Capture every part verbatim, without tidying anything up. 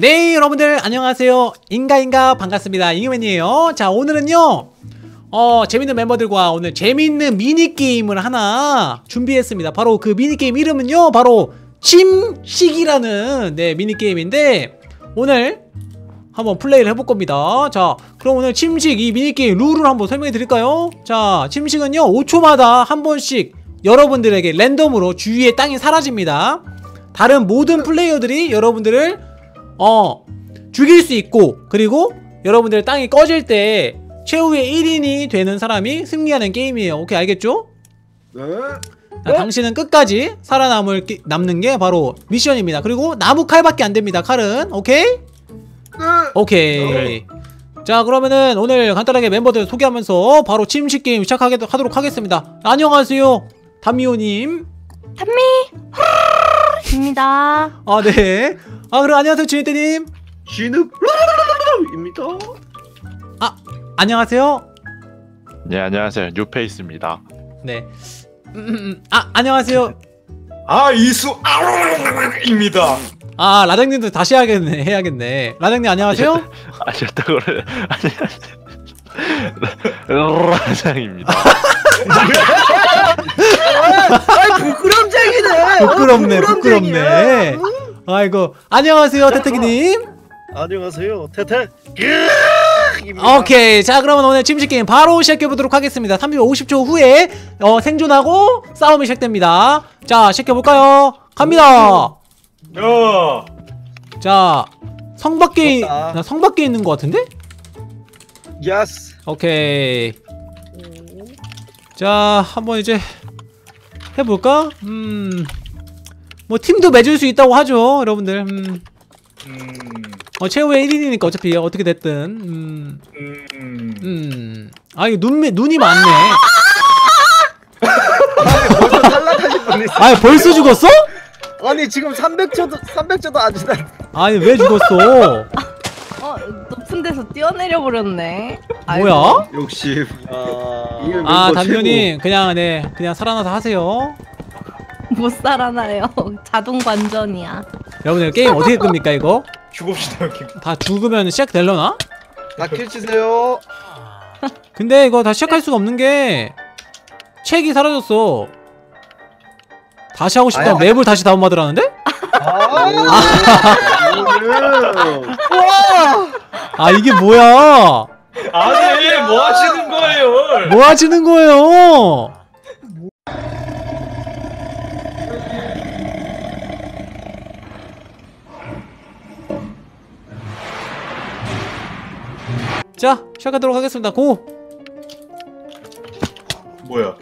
네, 여러분들 안녕하세요. 인가인가 반갑습니다. 잉여맨이에요. 자, 오늘은요 어 재밌는 멤버들과 오늘 재밌는 미니게임을 하나 준비했습니다. 바로 그 미니게임 이름은요 바로 침식이라는 네 미니게임인데 오늘 한번 플레이를 해볼 겁니다. 자, 그럼 오늘 침식 이 미니게임 룰을 한번 설명해 드릴까요? 자, 침식은요 오 초마다 한 번씩 여러분들에게 랜덤으로 주위의 땅이 사라집니다. 다른 모든 플레이어들이 여러분들을 어 죽일 수 있고, 그리고 여러분들의 땅이 꺼질 때 최후의 일 인이 되는 사람이 승리하는 게임이에요. 오케이, 알겠죠? 네. 자, 당신은 끝까지 살아남을 게, 남는 게 바로 미션입니다. 그리고 나무 칼밖에 안 됩니다. 칼은 오케이? 네. 오케이. 네. 자, 그러면은 오늘 간단하게 멤버들 소개하면서 바로 침식 게임 시작하도록 하겠습니다. 안녕하세요, 단미호님. 단미 입니다. 아, 네. 아, 그럼 안녕하세요, 진흙대님. 진흙 입니다. 아, 안녕하세요. 네, 안녕하세요, 뉴페이스입니다. 네. 음, 아, 안녕하세요. 아, 이수 아입니다. 아, 라장님도 다시 해야겠네. 해야겠네. 라장님 안녕하세요. 아셨다 그래. 안녕하세요. 라장입니다. 아이, 부끄럼쟁이네. 부끄럽네, 부끄럽네. 아이고, 안녕하세요, 태태기님. 안녕하세요, 태태기입니다. 오케이, 자, 그러면 오늘 침식 게임 바로 시작해보도록 하겠습니다. 삼십, 오십 초 후에 어, 생존하고 싸움이 시작됩니다. 자, 시작해볼까요? 갑니다. 야. 자, 성 밖에, 나 성 밖에 있는 것 같은데? 예스. 오케이. 자, 한번 이제 해볼까? 음, 뭐 팀도 맺을 수 있다고 하죠, 여러분들. 음, 음. 어, 최후의 일 인이니까 어차피 어떻게 됐든. 음, 음, 음. 아, 이거 눈 눈이 많네. 벌써 탈락하신 분이 있어. 아, 벌써 죽었어? 아니, 지금 삼백 초도 삼백 초도 안 지났. 아니, 왜 죽었어? 어, 높은 데서 뛰어내려 버렸네. 뭐야? 역시. 아, 단면이 그냥 네 그냥 살아나서 하세요. 못 살아나요. 자동 관전이야. 여러분들 게임 어떻게 끝납니까 이거? 죽읍시다 여기. 다 죽으면 시작되려나? 다 킬치세요. 근데 이거 다 시작할 수가 없는 게 책이 사라졌어. 다시 하고 싶다. 맵을 다시 다운받으라는데? 아, 이게 뭐야? 아니, 뭐 하시는 거예요? 뭐 하시는 거예요? 자, 시작하도록 하겠습니다. 고! 뭐야?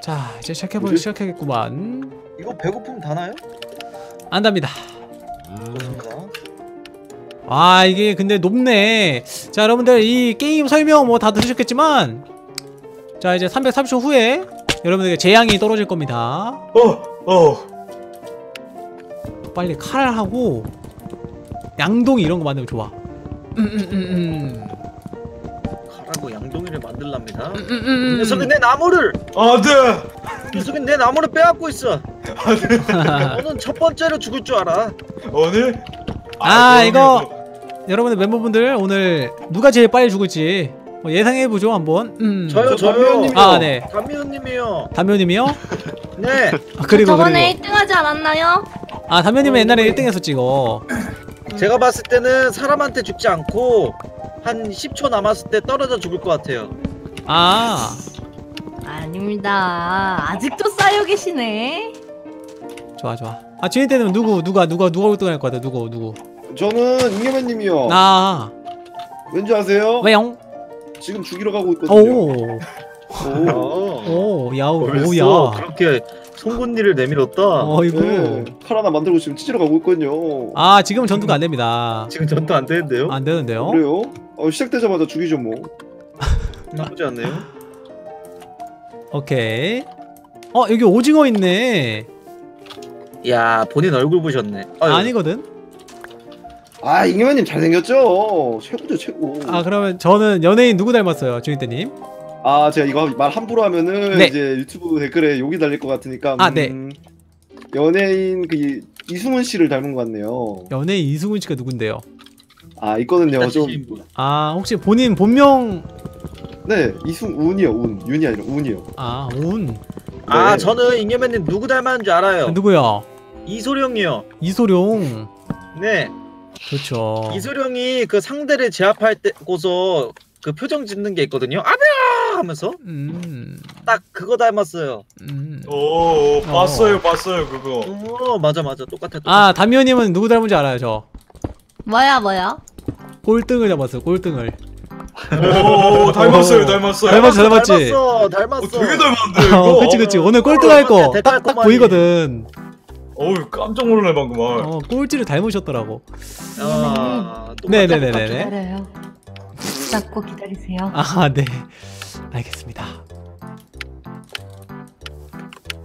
자, 이제 시작해보, 시작하겠구만. 이거 배고픔 다 나요? 안 답니다. 음. 아, 이게 근데 높네. 자, 여러분들 이 게임 설명 뭐 다 들으셨겠지만, 자, 이제 삼백삼십 초 후에 여러분들에게 재앙이 떨어질 겁니다. 어! 어! 빨리 칼하고 양동이 이런 거 만들면 좋아. 음, 음, 음, 음. 칼하고 양동이를 만들랍니다. 음, 음, 음. 이 녀석은 내 나무를! 아, 네! 이 녀석은 내 나무를 빼앗고 있어. 아, 네. 너는 첫 번째로 죽을 줄 알아. 오늘? 아, 아, 이거 뭐. 여러분들 멤버분들 오늘 누가 제일 빨리 죽을지 뭐 예상해보죠 한번. 음. 저요, 저요. 아, 네. 단미호님이요. 단미호님이요? 네. 아, 그리고 저번에 그리고. 일 등 하지 않았나요? 아, 단미호님은 어, 옛날에 일 등 했었지 이거. 제가 봤을 때는 사람한테 죽지 않고 한 십 초 남았을 때 떨어져 죽을 것 같아요. 아, 아닙니다. 아직도 쌓여 계시네. 좋아, 좋아. 아, 진흙대는 누구 누가 누가 누가 일 등 할 것 같아? 누구 누구? 저는 잉여맨님이요. 아, 왠지 아세요? 왜요? 지금 죽이러 가고 있거든요. 오, 오, 야우, 뭐야? 그렇게 송곳니를 내밀었다. 어이구. 네, 칼 하나 만들고 지금 찢으러 가고 있거든요. 아, 지금 전투가 안 됩니다. 지금 전투 안 되는데요? 안 되는데요? 그래요? 어, 시작되자마자 죽이죠 뭐. 나쁘지 않네요. 오케이. 어, 여기 오징어 있네. 야, 본인 얼굴 보셨네. 어이. 아니거든? 아, 잉여맨님 잘생겼죠? 최고죠, 최고. 아, 그러면 저는 연예인 누구 닮았어요, 진흙대님? 아, 제가 이거 말 함부로 하면은 네. 이제 유튜브 댓글에 욕이 달릴 것 같으니까. 음, 아, 네. 연예인 그 이승훈 씨를 닮은 것 같네요. 연예인 이승훈 씨가 누군데요? 아 있거든요. 좀... 아 혹시 본인 본명? 네 이승훈이요. 운 윤이 아니라 운이요. 아 운. 네. 아 저는 잉여맨님 누구 닮았는 줄 알아요. 아, 누구요? 이소룡이요. 이소룡. 네. 그렇죠. 이소룡이 그 상대를 제압할 때고서 그 표정 짓는 게 있거든요. 아뇨! 하면서 음. 딱 그거 닮았어요. 음. 오, 오 봤어요 어. 봤어요 그거. 오 맞아 맞아 똑같아. 똑같아. 아 단미호님은 누구 닮은지 알아요 저. 뭐야 뭐야? 꼴등을 잡았어요 꼴등을. 오 닮았어요 닮았어요. 닮았어 닮았지. 닮았어 닮았어. 어, 되게 닮았는데 이거. 어, 그치 그치 오늘 꼴등할 거 딱 딱 보이거든. 어우 깜짝 놀랄 방금 말. 어 꼴찌를 닮으셨더라고. 아 네네네네. 잡고 기다리세요. 아, 네. 알겠습니다.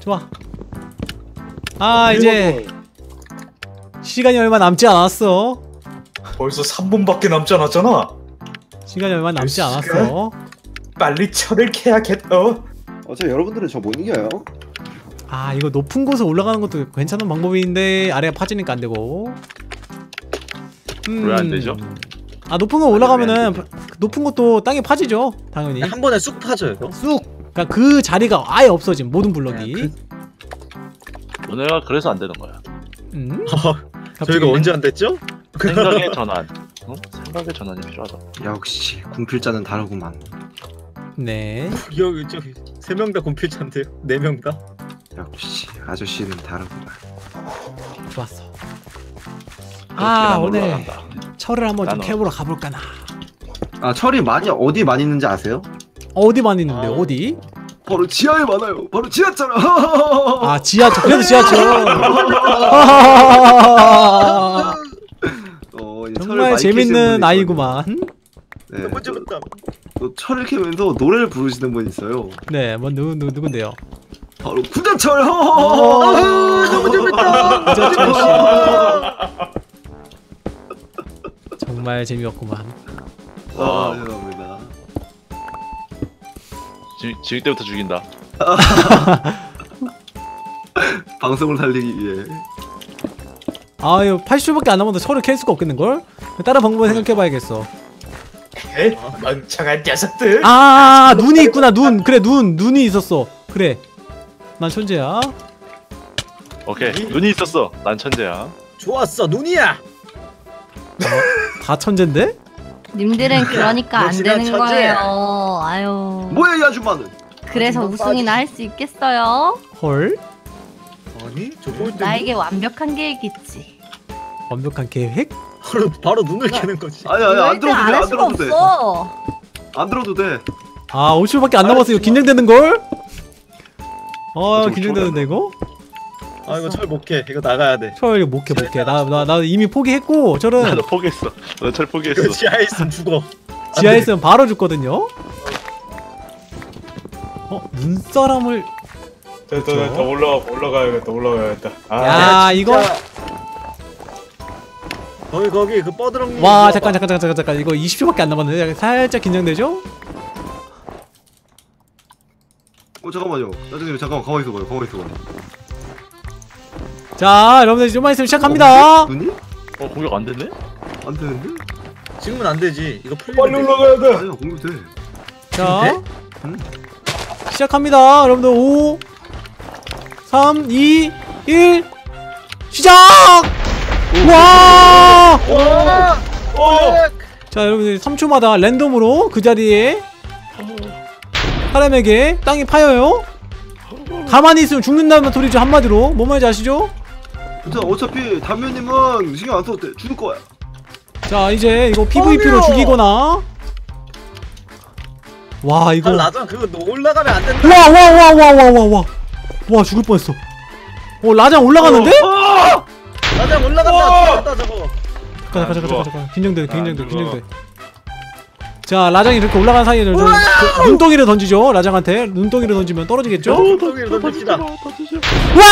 좋아. 아, 이제 시간이 얼마 남지 않았어. 벌써 삼 분밖에 남지 않았잖아. 시간이 얼마 남지 않았어. 빨리 철을 캐야겠어. 어차피 여러분들은 저 못 이겨요. 아, 이거 높은 곳에 올라가는 것도 괜찮은 방법인데 아래가 파지니까 안 되고. 음. 왜 안 되죠? 아 높은 거 올라가면은 높은 것도 땅이 파지죠 당연히. 한 번에 쑥 파져요. 쑥. 그러니까 그 자리가 아예 없어진 모든 블럭이. 오늘가 그... 그래서 안 되는 거야. 음? 저희가 언제 안 됐죠? 생각의 전환. 어? 생각의 전환이 필요하다. 역시 군필자는 다르구만. 네. 여기 저기 세 명 다 군필자인데요? 네 명 다? 역시 아저씨는 다르구만. 좋았어. 아 오늘 올라간다. 철을 한번 좀 캐보러 가볼까나. 아 철이 많이 어디 많이 있는지 아세요? 어디 많이 있는데요? 아... 어디? 바로 지하에 많아요. 바로 지하철. 아 지하철. 그래도 지하철. 어, 정말 재밌는 아이구만. 네. 너무 재밌다. 또 철을 캐면서 노래를 부르시는 분 있어요. 네, 뭐 누구 누구 누군데요? 바로 구자철. 너무 재밌다. 구자철 씨. 정말 재미없구만. 와, 죄송합니다. 지금, 지금 때부터 죽인다. 방송을 살리기 위해. 아유, 팔십 초밖에 안 남았는데 철을 캘 수가 없겠는걸? 다른 방법을 생각해봐야겠어. 에? 멍청한 녀석들. 아, 눈이 있구나, 눈. 그래, 눈. 눈이 있었어. 그래. 난 천재야. 오케이, 눈이 있었어. 난 천재야. 좋았어, 눈이야. 다 천재인데? 님들은 그러니까 안 되는 천재야. 거예요. 아유. 뭐야 이 아줌마는? 그래서 아줌마 우승이나 할 수 있겠어요? 헐? 아니? 저거 나에게 있는... 완벽한 계획이 있지. 완벽한 계획? 바로, 바로 눈을 캐는 거지. 아니 아니 안 들어도 돼. 안 들어도 돼. 안 들어도 돼. 아 오십 초밖에 안 남았어. 이거 긴장되는걸? 아 긴장되는데 이거? 아 이거 철 못 캐. 이거 나가야 돼. 철 이거 못 캐 못 캐. 나 나 나 이미 포기했고 철은. 나도 포기했어. 나 철 포기했어. 그 지하에 있으면 죽어. 지하에 있으면 바로 죽거든요. 어 눈사람을. 됐다 됐다 올라가 올라가야겠다 올라가야겠다. 아 야, 이거. 거기 거기 그 뻐드렁님. 와 잠깐 잠깐 잠깐 잠깐 잠깐 이거 이십 초밖에 안 남았는데 살짝 긴장되죠? 어 잠깐만요. 나중에 잠깐 가만히 있어봐요. 가만히 있어봐요. 자, 여러분들 좀만 있으면 시작합니다. 눈이? 어, 공격 안 되네? 안 되는데? 지금은 안 되지. 이거 빨리 올라가야 돼. 아니야, 공격 돼. 자, 응? 시작합니다. 여러분들 오, 삼, 이, 일, 시작! 오, 와! 오, 오, 오, 오. 자, 여러분들 삼 초마다 랜덤으로 그 자리에 사람에게 땅이 파여요. 가만히 있으면 죽는다는 소리죠 한마디로. 뭔 말인지 아시죠? 일단 어차피 단면님은 신경 안 써도 돼. 죽을 거야. 자 이제 이거 피브이피로 죽이거나. 와 이거. 아 라장 그거 올라가면 안 된다. 와 와 와 와 와 와 와 와 죽을 뻔했어. 어 라장 올라가는데? 어! 라장 올라간다. 죽었다 저거. 잠깐 잠깐 잠깐 잠깐. 긴장돼 긴장돼 긴장돼. 자 라장이 이렇게 올라가는 사이에 저, 저, 눈덩이를 던지죠. 라장한테 눈덩이를 던지면 떨어지겠죠? 눈덩이를 던집시다. 와!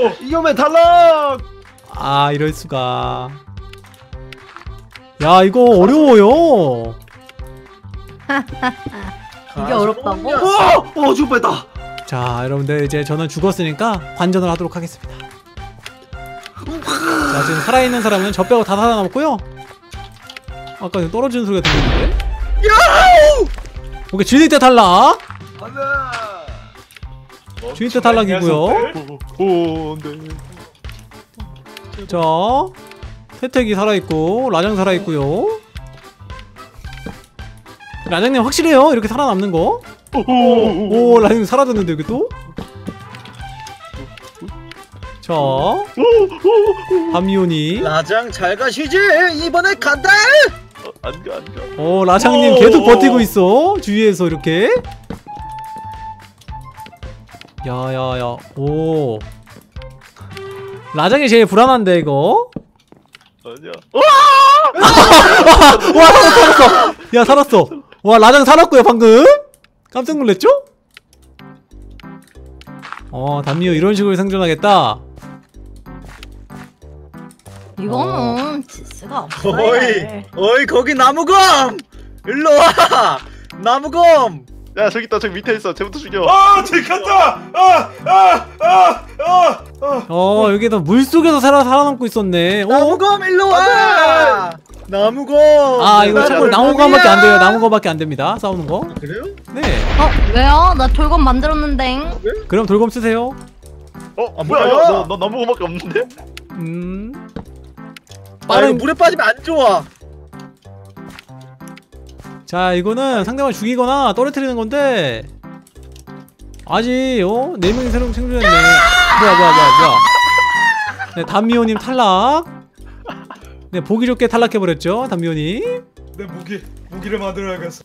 오! 이겨맨 탈락! 아 이럴 수가. 야 이거 어려워요. 이게 아, 어렵다고? 오! 오 죽을 뻔했다. 자 여러분들 이제 저는 죽었으니까 관전을 하도록 하겠습니다. 자 지금 살아있는 사람은 저 빼고 다 살아남았고요. 아까 떨어지는 소리가 들리는데? 야우! 오케이 주인 때 탈락. 안돼. 주인 때 탈락이고요. 자 태태기 살아있고 라장 살아있고요. 라장님 확실해요 이렇게 살아남는 거. 오, 오 라장님 사라졌는데 여기 또? 자 담미호니 라장 잘 가시지 이번에 간다. 안 가 안 가. 오 라장님 오, 계속 버티고 있어 주위에서 이렇게. 야야야 오 라장이 제일 불안한데 이거. 아니야. 와 살았어. 야 살았어. 와 라장 살았고요 방금. 깜짝 놀랐죠? 어 단미호 이런 식으로 생존하겠다. 이거는 지스가 없어. 어이 어이 거기 나무검. 일로 와. 나무검. 야 저기 있다 저기 밑에 있어. 쟤부터 죽여. 아 들켰다. 아아아아어 여기다 물 속에서 살아 살아남고 있었네. 나무검 일로 와. 나무검. 아 이거 참고로 나무검밖에 안 돼요. 나무검밖에 안 됩니다. 싸우는 거. 그래요? 네. 어 왜요? 나 돌검 만들었는데. 그래? 그럼 돌검 쓰세요. 어 아, 뭐야? 너 너 나무검밖에 없는데? 음. 빠른 아, 물에 빠지면 안 좋아. 자 이거는 상대방을 죽이거나 떨어뜨리는 건데 아직 어? 네 명이 새로 생존했네. 뭐야 뭐야 뭐야 뭐야. 네 단미호님 탈락. 네 보기 좋게 탈락해버렸죠 단미호님. 내 무기 무기를 만들어야겠어.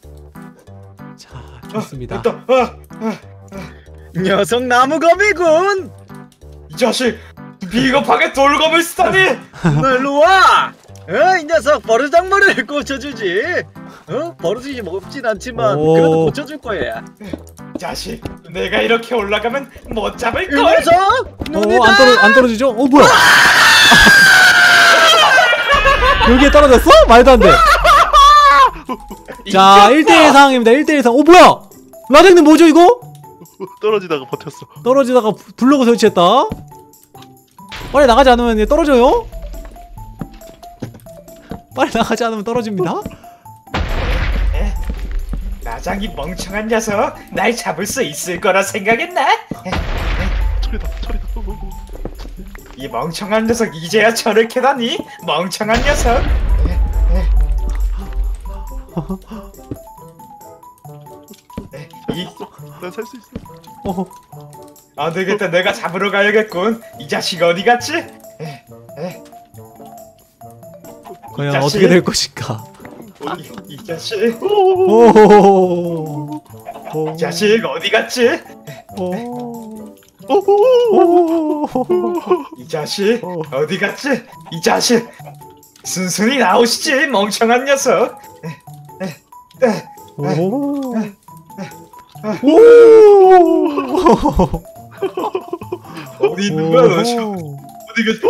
자 좋습니다. 아, 아, 아, 아. 녀석 나무검이군. 이 자식 비겁하게 돌검을 쓰다니. 너 일로 와. 어, 이 녀석 버르장머리를 고쳐주지. 어? 버릇이 없진 않지만 오. 그래도 고쳐줄 거야. 자식, 내가 이렇게 올라가면 못 잡을 걸. 그래서 어, 안, 떨어, 안 떨어지죠? 어 뭐야? 여기에 떨어졌어? 말도 안 돼. 자, 일 대일 상황입니다. 일 대일 상황. 어 뭐야? 라장님 뭐죠 이거? 떨어지다가 버텼어. 떨어지다가 블록을 설치했다. 빨리 나가지 않으면 얘 떨어져요. 빨리 나가지 않으면 떨어집니다. 라장이 멍청한 녀석 날 잡을 수 있을 거라 생각했나? 철이다 철이다. 이 멍청한 녀석 이제야 철을 캐다니. 멍청한 녀석. 난 살 수 있어. 어. 안 되겠다. 내가 잡으러 가야겠군. 이 자식 어디 갔지? 에, 에. 과연 자식? 어떻게 될 것인가? 이, 이 자식. 오호호호호호. 이 자식 어디 갔지? 오호호호호호. 이 자식 어디 갔지? 이 자식 순순히 나오시지 멍청한 녀석. 오오. 어디 있는 거야 너 지금? 어디 갔지?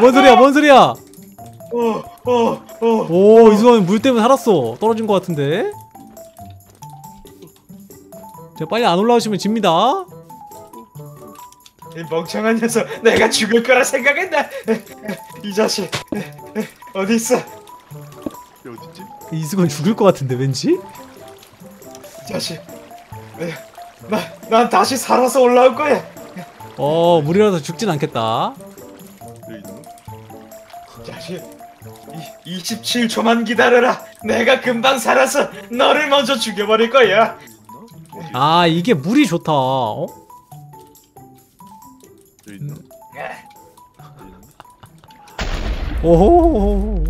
뭔 소리야? 뭔 소리야? 어, 어, 어. 오, 이수환 물 때문에 살았어. 떨어진 것 같은데. 자, 빨리 안 올라오시면 집니다. 이 멍청한 녀석, 내가 죽을 거라 생각했나? 이 자식, 어디 있어? 어디지? 이수환 죽을 것 같은데 왠지? 이 자식, 나, 난 다시 살아서 올라올 거야. 어, 물이라서 죽진 않겠다. 자식. 이십칠 초만 기다려라. 내가 금방 살아서 너를 먼저 죽여버릴 거야. 아 이게 물이 좋다. 어? 오호.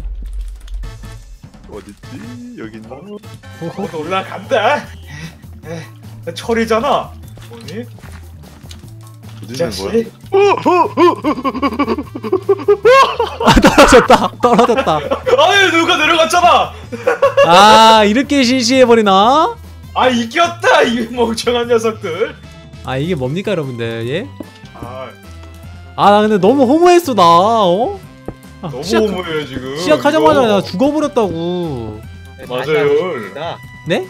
어딨지? 여기 있나? 오호. 올라간다. 철이잖아. 뭐니? 자식. 아, 떨어졌다. 떨어졌다. 아니 누가 내려갔잖아. 아 이렇게 실시해버리나? 아 이겼다 이 멍청한 녀석들. 아 이게 뭡니까 여러분들 얘? 아 나 근데 너무 허무했어 나. 어? 아, 너무 시작, 허무해요 지금. 시작하자마자 나 죽어버렸다고. 네, 맞아요. 네?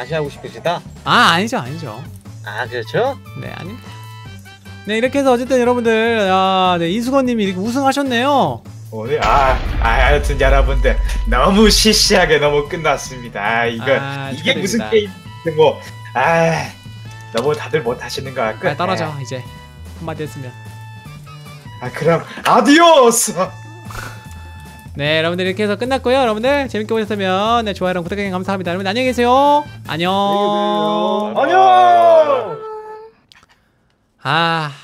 다시 하고 싶으시다? 아 아니죠 아니죠. 아 그렇죠? 네 아닙니다. 네 이렇게 해서 어쨌든 여러분들 아, 네, 이수건님이 이렇게 우승하셨네요. 오늘 아, 아 하여튼 여러분들 너무 시시하게 너무 끝났습니다. 아, 이거 아, 이게 축하드립니다. 무슨 게임인데 뭐 아 너무 다들 못 하시는 것 같고. 아, 떨어져 아. 이제 한마디 했으면. 아 그럼 아디오스. 네 여러분들 이렇게 해서 끝났고요. 여러분들 재밌게 보셨다면 네, 좋아요랑 구독하기 감사합니다. 여러분 안녕히 계세요. 안녕. 안녕. 안녕. 아.